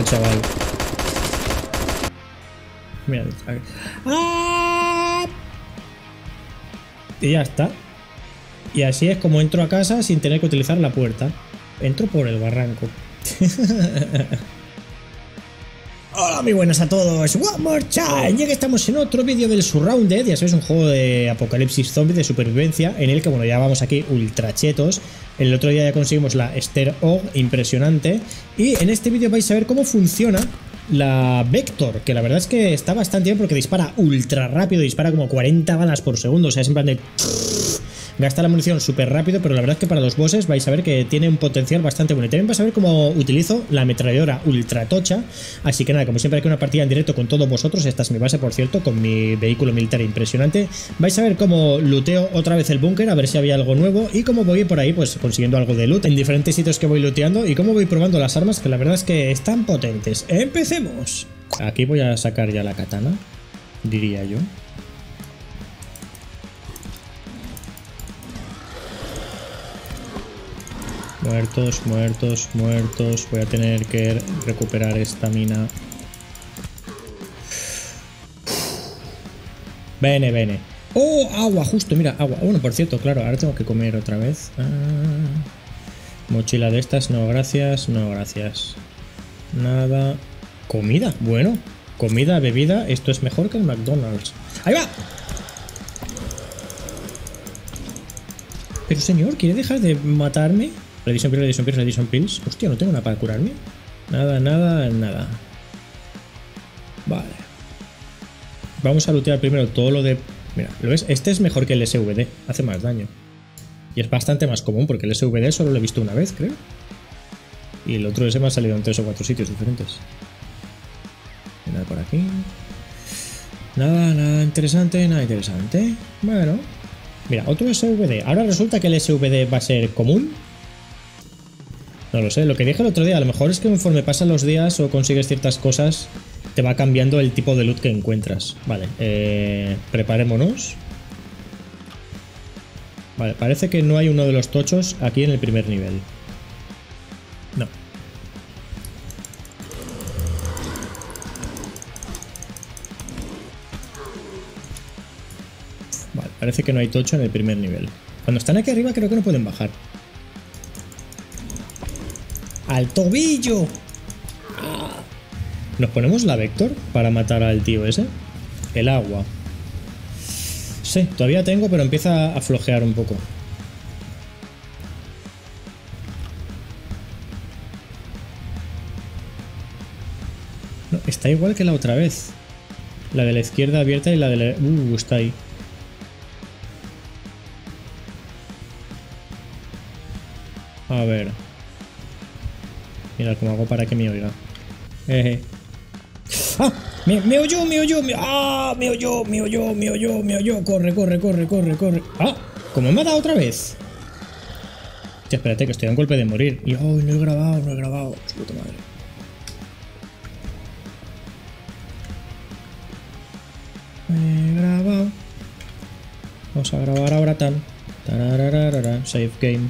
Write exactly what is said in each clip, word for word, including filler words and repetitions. Mira, chaval. Mira, ¡ah! Y ya está. Y así es como entro a casa sin tener que utilizar la puerta. Entro por el barranco. Hola, muy buenas a todos. One more time. Ya que estamos en otro vídeo del SurrounDead. Ya sabéis, un juego de apocalipsis zombie, de supervivencia, en el que, bueno, ya vamos aquí ultrachetos. El otro día ya conseguimos la Ster Hog, impresionante. Y en este vídeo vais a ver cómo funciona la Vector, que la verdad es que está bastante bien porque dispara ultra rápido. Dispara como cuarenta balas por segundo. O sea, es en plan de... gasta la munición súper rápido, pero la verdad es que para los bosses vais a ver que tiene un potencial bastante bueno. Y también vais a ver cómo utilizo la ametralladora ultra tocha. Así que nada, como siempre, aquí una partida en directo con todos vosotros. Esta es mi base, por cierto, con mi vehículo militar impresionante. Vais a ver cómo looteo otra vez el búnker, a ver si había algo nuevo. Y cómo voy por ahí, pues consiguiendo algo de loot en diferentes sitios que voy looteando. Y cómo voy probando las armas, que la verdad es que están potentes. ¡Empecemos! Aquí voy a sacar ya la katana, diría yo. Muertos, muertos, muertos. Voy a tener que recuperar esta mina. Bene, bene. ¡Oh, agua! Justo, mira, agua. Bueno, por cierto, claro, ahora tengo que comer otra vez. Ah, mochila de estas, no gracias, no gracias. Nada. Comida, bueno. Comida, bebida, esto es mejor que el McDonald's. ¡Ahí va! Pero señor, ¿quiere dejar de matarme? Radiation Pills, Radiation Pills, Radiation Pills. Hostia, no tengo nada para curarme. Nada, nada, nada. Vale. Vamos a lootear primero todo lo de... mira, ¿lo ves? Este es mejor que el S V D. Hace más daño. Y es bastante más común porque el S V D solo lo he visto una vez, creo. Y el otro ese me ha salido en tres o cuatro sitios diferentes. Nada por aquí. Nada, nada interesante, nada interesante. Bueno. Mira, otro S V D. Ahora resulta que el S V D va a ser común. No lo sé, lo que dije el otro día, a lo mejor es que conforme pasan los días o consigues ciertas cosas, te va cambiando el tipo de loot que encuentras. Vale, eh, preparémonos. Vale, parece que no hay uno de los tochos aquí en el primer nivel. No. Vale, parece que no hay tocho en el primer nivel. Cuando están aquí arriba creo que no pueden bajar. ¡Al tobillo! ¿Nos ponemos la Vector para matar al tío ese? El agua. Sí, todavía tengo, pero empieza a flojear un poco. No, está igual que la otra vez. La de la izquierda abierta y la de la... Uh, está ahí. A ver... mira cómo hago para que me oiga. Eh, eh. ¡Ah! Me, me oyó, me oyó, me... ¡ah! Me oyó, me oyó, me oyó, me oyó. Corre, corre, corre, corre, corre. ¡Ah! ¿Cómo me ha dado otra vez? Ya, espérate, que estoy a un golpe de morir. Y, ¡ay, oh, no he grabado, no he grabado! ¡Su puta madre! Me he grabado. Vamos a grabar ahora tan. Tararararara. Save game.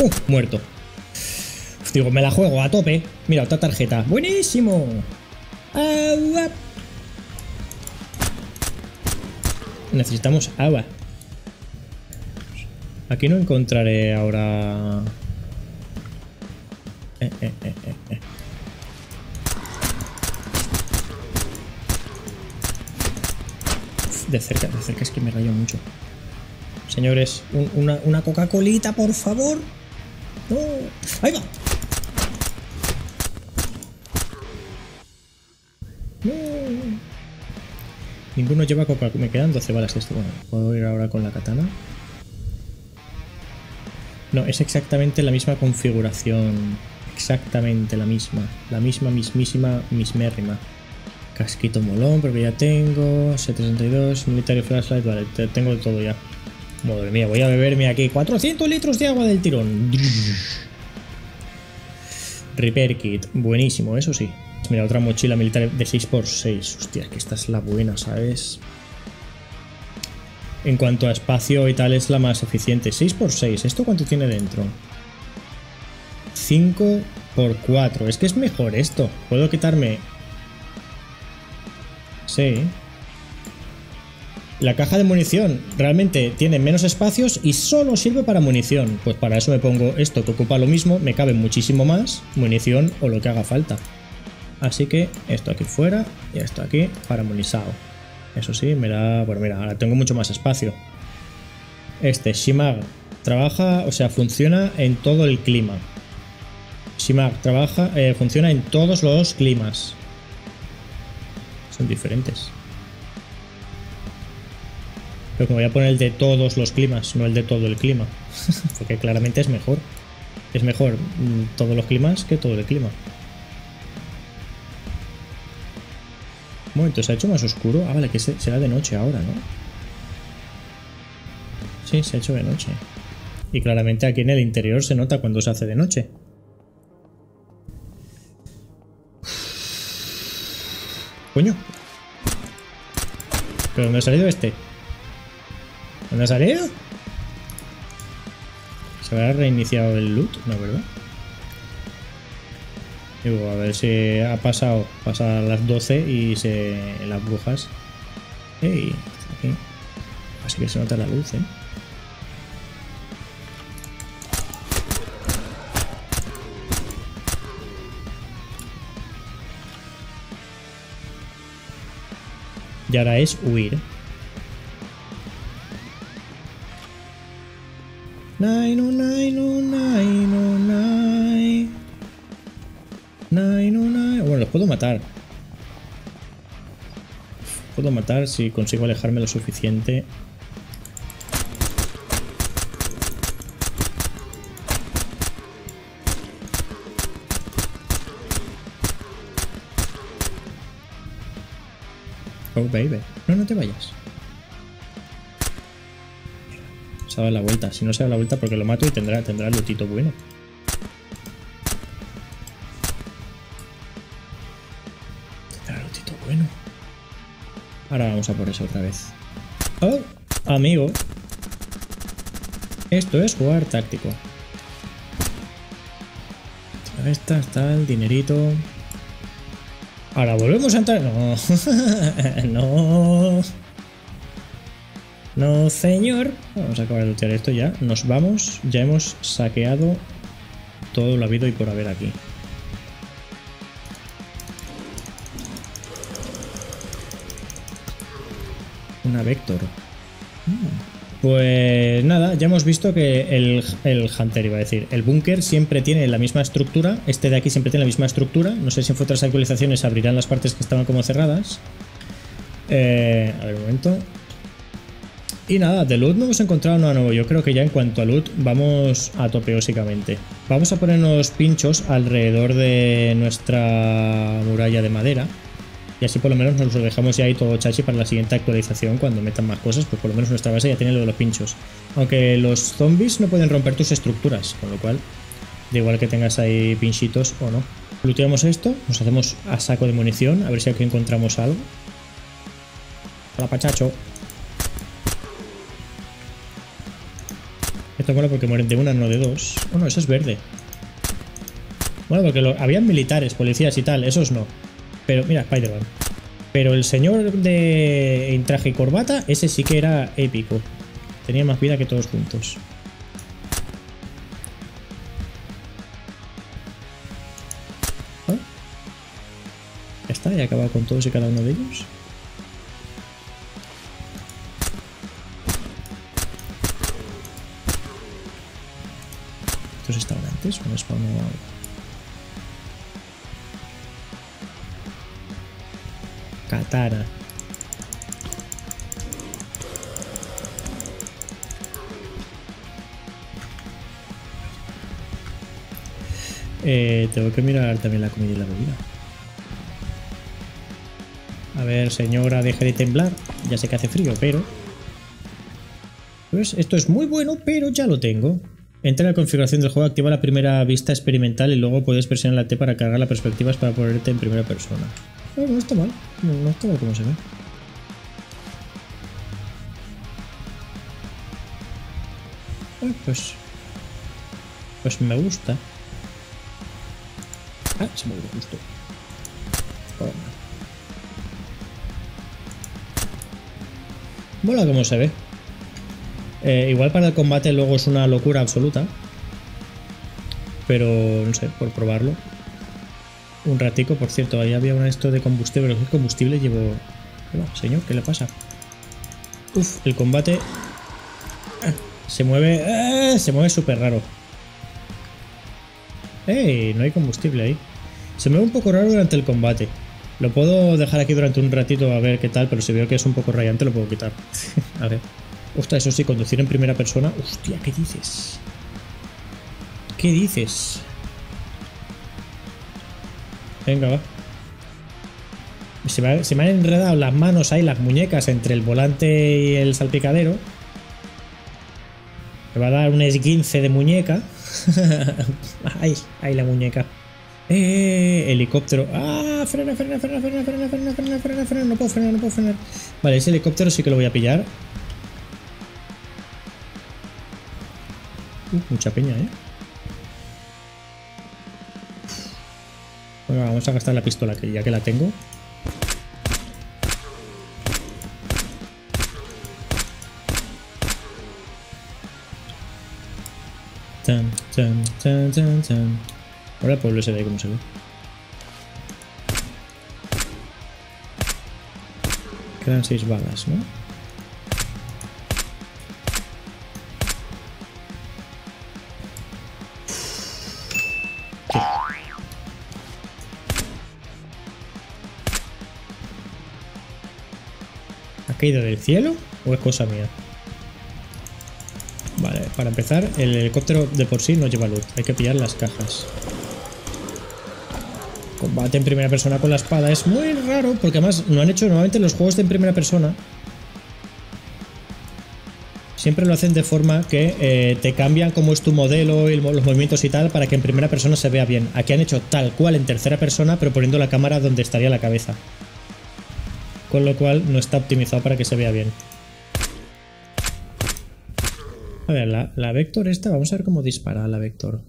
Uh, muerto. Digo, me la juego a tope. Mira, otra tarjeta. ¡Buenísimo! Agua. Necesitamos agua. Aquí no encontraré ahora... Eh, eh, eh, eh. De cerca, de cerca es que me rayo mucho. Señores, un, una, una Coca-Colita, por favor. No. ¡Ahí va! No. Ninguno lleva Coca-Cola. Me quedan doce balas esto. Bueno, puedo ir ahora con la katana. No, es exactamente la misma configuración. Exactamente la misma. La misma, mismísima, mismérrima. Casquito molón, porque ya tengo. setecientos sesenta y dos, Military Flashlight. Vale, tengo todo ya. Madre mía, voy a beberme aquí cuatrocientos litros de agua del tirón. Repair kit, buenísimo, eso sí. Mira, otra mochila militar de seis por seis. Hostia, que esta es la buena, ¿sabes? en cuanto a espacio y tal es la más eficiente. seis por seis, ¿esto cuánto tiene dentro? cinco por cuatro, es que es mejor esto. Puedo quitarme... Sí. La caja de munición realmente tiene menos espacios y solo sirve para munición. Pues para eso me pongo esto que ocupa lo mismo, me cabe muchísimo más munición o lo que haga falta. Así que esto aquí fuera y esto aquí paramonizado. Eso sí, me da... Bueno, mira, ahora tengo mucho más espacio. Este, Shemagh, trabaja, o sea, funciona en todo el clima. Shemagh trabaja, eh, funciona en todos los climas. Son diferentes. Pero que me voy a poner el de todos los climas, no el de todo el clima. Porque claramente es mejor. Es mejor todos los climas que todo el clima. Bueno, entonces se ha hecho más oscuro. Ah, vale, que será de noche ahora, ¿no? Sí, se ha hecho de noche. Y claramente aquí en el interior se nota cuando se hace de noche. Coño. ¿Pero dónde ha salido este? ¿Dónde ha salido? ¿Se habrá reiniciado el loot? No, ¿verdad? Digo, a ver si ha pasado. Pasa a las doce y se... las brujas. Hey, okay. Así que se nota la luz, ¿eh? Y ahora es huir. Nine, oh, nine, oh, nine, oh, nine. Nine, oh, nine. Bueno, los puedo matar. Puedo matar si consigo alejarme lo suficiente. Oh, baby. No, no te vayas. Se ha dado la vuelta. Si no se da la vuelta, porque lo mato y tendrá, tendrá el lutito bueno. Tendrá el lutito bueno. Ahora vamos a por eso otra vez. Oh, amigo. Esto es jugar táctico. A esta está el dinerito. Ahora volvemos a entrar. No. No. No, señor. Vamos a acabar de lootear esto ya. Nos vamos. Ya hemos saqueado todo lo habido y por haber aquí. Una Vector. Pues nada, ya hemos visto que el, el Hunter, iba a decir, el búnker siempre tiene la misma estructura, este de aquí siempre tiene la misma estructura, no sé si en futuras actualizaciones abrirán las partes que estaban como cerradas. Eh, a ver un momento. Y nada, de loot no hemos encontrado nada nuevo, yo creo que ya en cuanto a loot vamos a tope básicamente. Vamos a ponernos pinchos alrededor de nuestra muralla de madera. Y así por lo menos nos lo dejamos ya ahí todo chachi para la siguiente actualización. Cuando metan más cosas, pues por lo menos nuestra base ya tiene lo de los pinchos. Aunque los zombies no pueden romper tus estructuras, con lo cual, da igual que tengas ahí pinchitos o no. Looteamos esto, nos hacemos a saco de munición, a ver si aquí encontramos algo. Hola, pachacho. Esto es bueno porque mueren de una, no de dos. Oh, no, eso es verde. Bueno, porque lo... habían militares, policías y tal, esos no. Pero mira, Spider-Man. Pero el señor de en traje y corbata, ese sí que era épico. Tenía más vida que todos juntos. ¿Ah? Ya está, ya he acabado con todos y cada uno de ellos. ¿Estos estaban antes? ¿O no spawno algo? Katana. Eh, tengo que mirar también la comida y la bebida. A ver, señora, deje de temblar. Ya sé que hace frío, pero... Pues esto es muy bueno, pero ya lo tengo. Entra en la configuración del juego, activa la primera vista experimental y luego puedes presionar la T para cargar las perspectivas para ponerte en primera persona. No, no está mal, no, no está mal como se ve. Uy, pues... Pues me gusta. Ah, se me dio justo. Mola como se ve. Eh, igual para el combate luego es una locura absoluta. Pero, no sé, por probarlo. Un ratico, por cierto, ahí había una esto de combustible, pero el combustible llevo... Oh, señor, ¿qué le pasa? Uf, el combate... Se mueve... ¡Ah! Se mueve súper raro. ¡Ey! No hay combustible ahí. Se mueve un poco raro durante el combate. Lo puedo dejar aquí durante un ratito a ver qué tal, pero si veo que es un poco rayante lo puedo quitar. A ver. Ostras, eso sí, conducir en primera persona... Hostia, ¿qué dices? ¿Qué dices? Venga, va. Se me, se me han enredado las manos ahí, las muñecas, entre el volante y el salpicadero. Me va a dar un esguince de muñeca. ¡Ay! ¡Ay, la muñeca! ¡Eh! Helicóptero. ¡Ah! Frena, frena, frena, frena, frena, frena, frena, frena, frena. No puedo frenar, no puedo frenar. Vale, ese helicóptero sí que lo voy a pillar. Uh, mucha peña, ¿eh? Bueno, vamos a gastar la pistola, que ya que la tengo. Tan, tan, tan, tan, tan. Ahora el pueblo se ve como se ve. Quedan seis balas, ¿no? Sí. ¿Ha caído del cielo o es cosa mía? Para empezar, el helicóptero de por sí no lleva luz, hay que pillar las cajas. Combate en primera persona con la espada es muy raro, porque además no han hecho normalmente los juegos de en primera persona. Siempre lo hacen de forma que eh, te cambian cómo es tu modelo y los movimientos y tal para que en primera persona se vea bien. Aquí han hecho tal cual en tercera persona, pero poniendo la cámara donde estaría la cabeza. Con lo cual no está optimizado para que se vea bien. A ver, la, la Vector esta, vamos a ver cómo dispara la Vector.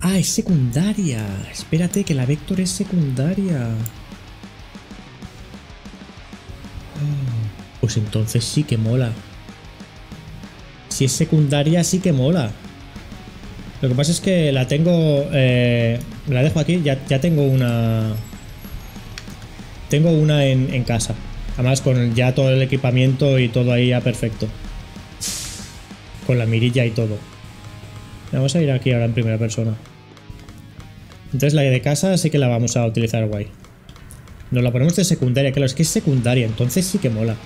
¡Ah, es secundaria! Espérate, que la Vector es secundaria. Oh, pues entonces sí que mola. Si es secundaria, sí que mola. Lo que pasa es que la tengo... Eh, la dejo aquí, ya, ya tengo una... Tengo una en, en casa. Además con ya todo el equipamiento y todo ahí ya perfecto. Con la mirilla y todo. Vamos a ir aquí ahora en primera persona. Entonces la de casa sí que la vamos a utilizar guay. Nos la ponemos de secundaria, claro, es que es secundaria, entonces sí que mola.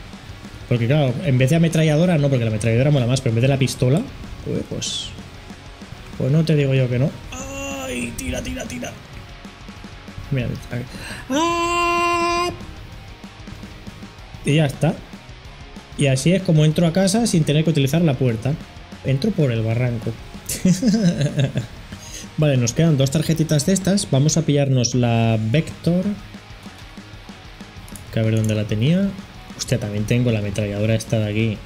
Porque claro, en vez de ametralladora, no, porque la ametralladora mola más, pero en vez de la pistola, pues... Pues no te digo yo que no. ¡Ay! Tira, tira, tira. Mira, aquí. ¡Ah! Y ya está. Y así es como entro a casa sin tener que utilizar la puerta. Entro por el barranco. Vale, nos quedan dos tarjetitas de estas. Vamos a pillarnos la Vector. Que a ver dónde la tenía. Hostia, también tengo la ametralladora esta de aquí.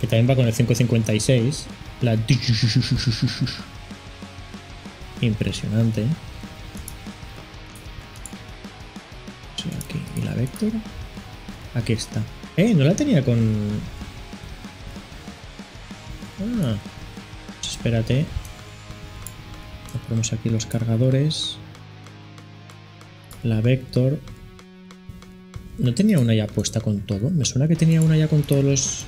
Que también va con el cinco cincuenta y seis. La... Impresionante. Sí, aquí. ¿Y la Vector? Aquí está. Eh, no la tenía con... Ah. Pues espérate. Ponemos aquí los cargadores. La Vector. ¿No tenía una ya puesta con todo? Me suena que tenía una ya con todos los...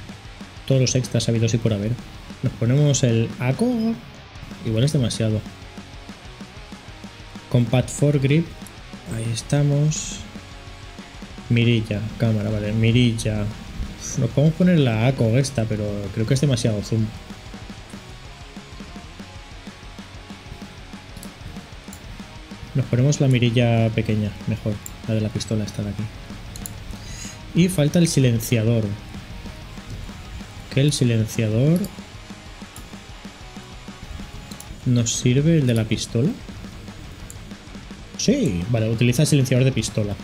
Todos los extras habidos y por haber. Nos ponemos el A C O. Igual es demasiado. Compact foregrip. Ahí estamos. Mirilla, cámara, vale, mirilla. Nos podemos poner la A C O esta, pero creo que es demasiado zoom. Nos ponemos la mirilla pequeña, mejor, la de la pistola esta de aquí. Y falta el silenciador. Que el silenciador... ¿Nos sirve el de la pistola? Sí, vale, utiliza el silenciador de pistola.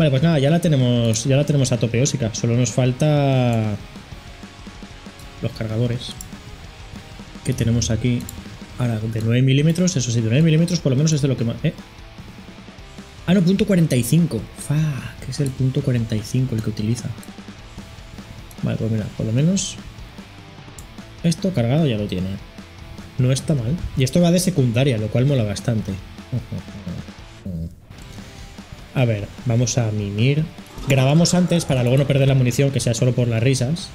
Vale, pues nada, ya la tenemos, ya la tenemos atopeósica. Solo nos falta los cargadores que tenemos aquí. Ahora, de nueve milímetros, eso sí, de nueve milímetros por lo menos es de lo que más... ¿eh? Ah, no, punto cuarenta y cinco. Fa, que es el punto cuarenta y cinco el que utiliza. Vale, pues mira, por lo menos esto cargado ya lo tiene. No está mal. Y esto va de secundaria, lo cual mola bastante. A ver, vamos a mimir. Grabamos antes para luego no perder la munición, que sea solo por las risas.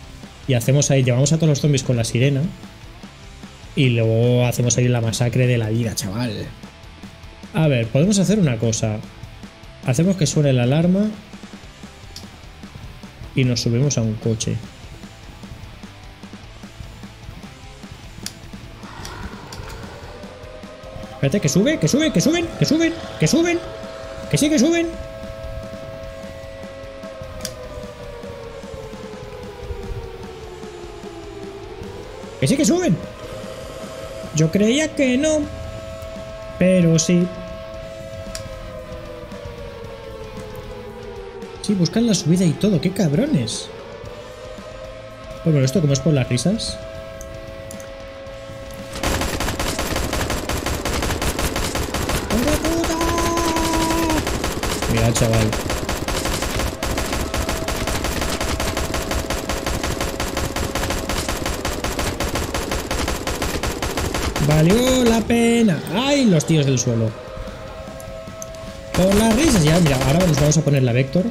Y hacemos ahí, llevamos a todos los zombies con la sirena. Y luego hacemos ahí la masacre de la vida, chaval. A ver, podemos hacer una cosa. Hacemos que suene la alarma. Y nos subimos a un coche. Espérate, que sube, que sube, que suben, que suben, que suben. Que sí, que suben. Que sí, que suben. Yo creía que no, pero sí. Sí, buscan la subida y todo, qué cabrones. Pues bueno, esto como es por las risas. Mira, chaval. Valió la pena. ¡Ay, los tíos del suelo! Por las risas ya, mira, ahora nos vamos a poner la Vector.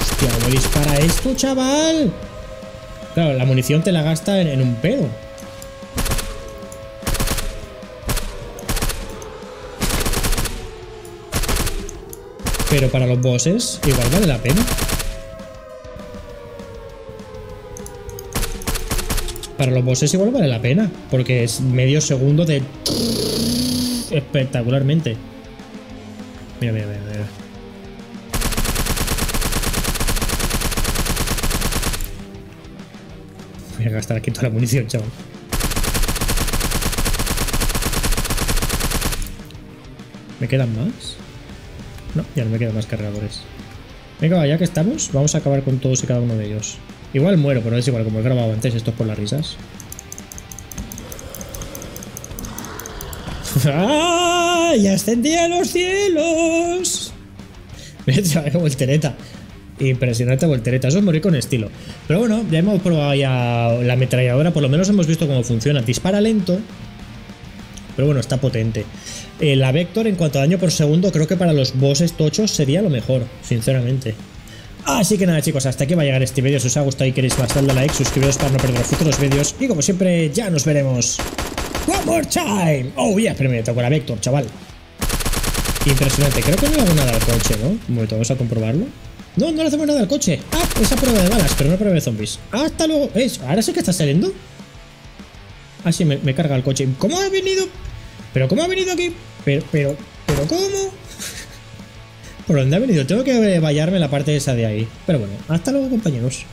Hostia, ¿cómo dispara esto, chaval? Claro, la munición te la gasta en, en un pedo. Pero para los bosses igual vale la pena. Para los bosses igual vale la pena, porque es medio segundo de... espectacularmente. Mira, mira, mira, mira. Voy a gastar aquí toda la munición, chaval. ¿Me quedan más? No, ya no me quedan más cargadores. Venga, ya que estamos, vamos a acabar con todos y cada uno de ellos. Igual muero, pero es igual, como he grabado antes, esto es por las risas. ¡Ah! ¡Ya ascendí a los cielos! Mira, voltereta. Impresionante voltereta. Eso es morir con estilo. Pero bueno, ya hemos probado ya la ametralladora. Por lo menos hemos visto cómo funciona. Dispara lento, pero bueno, está potente. Eh, la Vector, en cuanto a daño por segundo, creo que para los bosses tochos sería lo mejor, sinceramente. Así que nada, chicos, hasta aquí va a llegar este vídeo. Si os ha gustado y queréis más, dadle like, suscribiros para no perder los futuros vídeos. Y como siempre, ya nos veremos. One more time. Oh yeah, pero me tocó la Vector, chaval. Impresionante. Creo que no le hago nada al coche, ¿no? Un momento, vamos a comprobarlo. No, no le hacemos nada al coche. Ah, esa prueba de balas, pero no prueba de zombies. Hasta luego. ¿Eh? ¿Ahora sí que está saliendo? Ah, sí, me, me carga el coche. ¿Cómo ha venido? ¿Pero cómo ha venido aquí? Pero, pero, pero ¿cómo? ¿Por dónde ha venido? Tengo que vallarme en la parte esa de ahí. Pero bueno, hasta luego, compañeros.